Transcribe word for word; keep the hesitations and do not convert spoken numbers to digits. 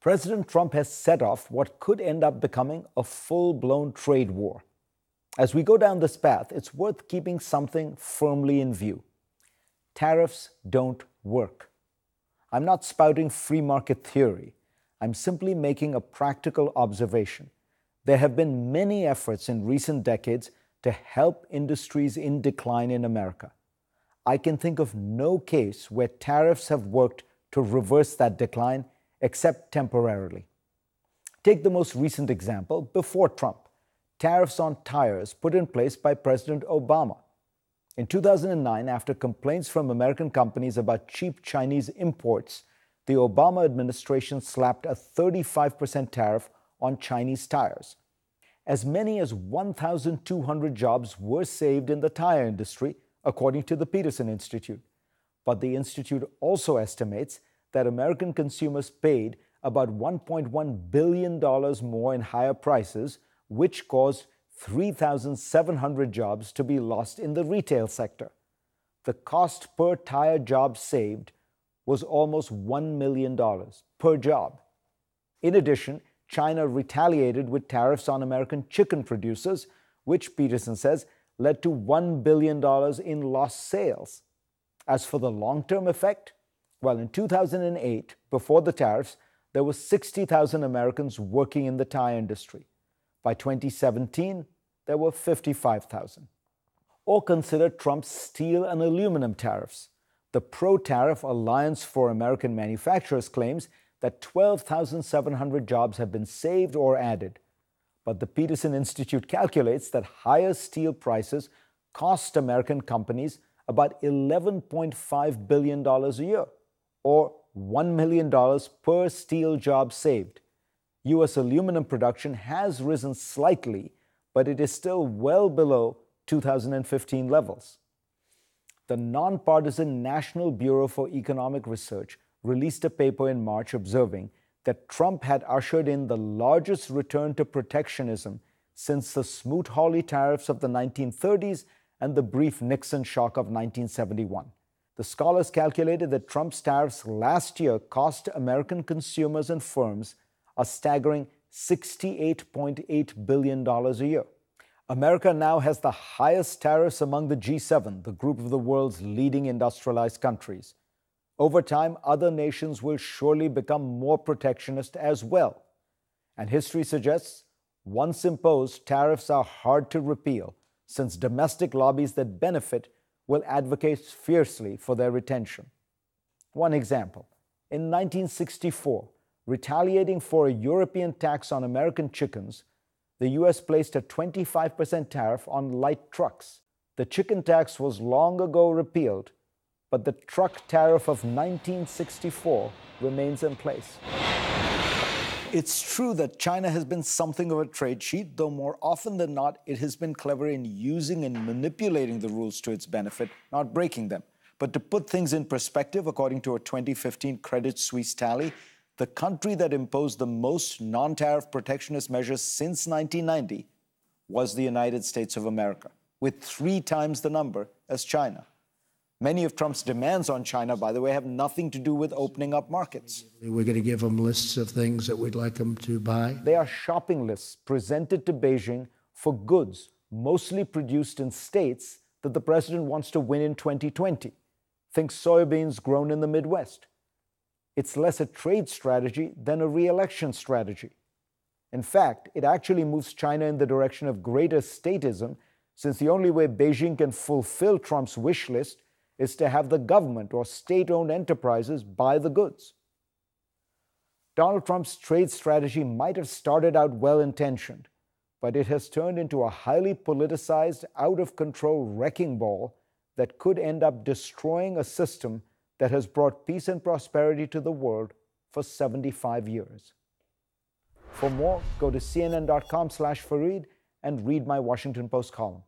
President Trump has set off what could end up becoming a full-blown trade war. As we go down this path, it's worth keeping something firmly in view. Tariffs don't work. I'm not spouting free market theory. I'm simply making a practical observation. There have been many efforts in recent decades to help industries in decline in America. I can think of no case where tariffs have worked to reverse that decline, except temporarily. Take the most recent example before Trump, tariffs on tires put in place by President Obama. In two thousand nine, after complaints from American companies about cheap Chinese imports, the Obama administration slapped a thirty-five percent tariff on Chinese tires. As many as one thousand two hundred jobs were saved in the tire industry, according to the Peterson Institute. But the Institute also estimates that American consumers paid about one point one billion dollars more in higher prices, which caused three thousand seven hundred jobs to be lost in the retail sector. The cost per tire job saved was almost one million dollars per job. In addition, China retaliated with tariffs on American chicken producers, which Peterson says led to one billion dollars in lost sales. As for the long-term effect, well, in two thousand eight, before the tariffs, there were sixty thousand Americans working in the tire industry. By twenty seventeen, there were fifty-five thousand. Or consider Trump's steel and aluminum tariffs. The pro-tariff Alliance for American Manufacturers claims that twelve thousand seven hundred jobs have been saved or added. But the Peterson Institute calculates that higher steel prices cost American companies about eleven point five billion dollars a year, or one million dollars per steel job saved. U S aluminum production has risen slightly, but it is still well below two thousand fifteen levels. The nonpartisan National Bureau for Economic Research released a paper in March observing that Trump had ushered in the largest return to protectionism since the Smoot-Hawley tariffs of the nineteen thirties and the brief Nixon shock of nineteen seventy-one. The scholars calculated that Trump's tariffs last year cost American consumers and firms a staggering sixty-eight point eight billion dollars a year. America now has the highest tariffs among the G seven, the group of the world's leading industrialized countries. Over time, other nations will surely become more protectionist as well. And history suggests, once imposed, tariffs are hard to repeal, since domestic lobbies that benefit will advocate fiercely for their retention. One example, in nineteen sixty-four, retaliating for a European tax on American chickens, the U S placed a twenty-five percent tariff on light trucks. The chicken tax was long ago repealed, but the truck tariff of nineteen sixty-four remains in place. It's true that China has been something of a trade cheat, though more often than not, it has been clever in using and manipulating the rules to its benefit, not breaking them. But to put things in perspective, according to a twenty fifteen Credit Suisse tally, the country that imposed the most non-tariff protectionist measures since nineteen ninety was the United States of America, with three times the number as China. Many of Trump's demands on China, by the way, have nothing to do with opening up markets. We're going to give them lists of things that we'd like them to buy. They are shopping lists presented to Beijing for goods mostly produced in states that the president wants to win in twenty twenty. Think soybeans grown in the Midwest. It's less a trade strategy than a re-election strategy. In fact, it actually moves China in the direction of greater statism, since the only way Beijing can fulfill Trump's wish list is to have the government or state-owned enterprises buy the goods. Donald Trump's trade strategy might have started out well-intentioned, but it has turned into a highly politicized, out-of-control wrecking ball that could end up destroying a system that has brought peace and prosperity to the world for seventy-five years. For more, go to C N N dot com slash Fareed and read my Washington Post column.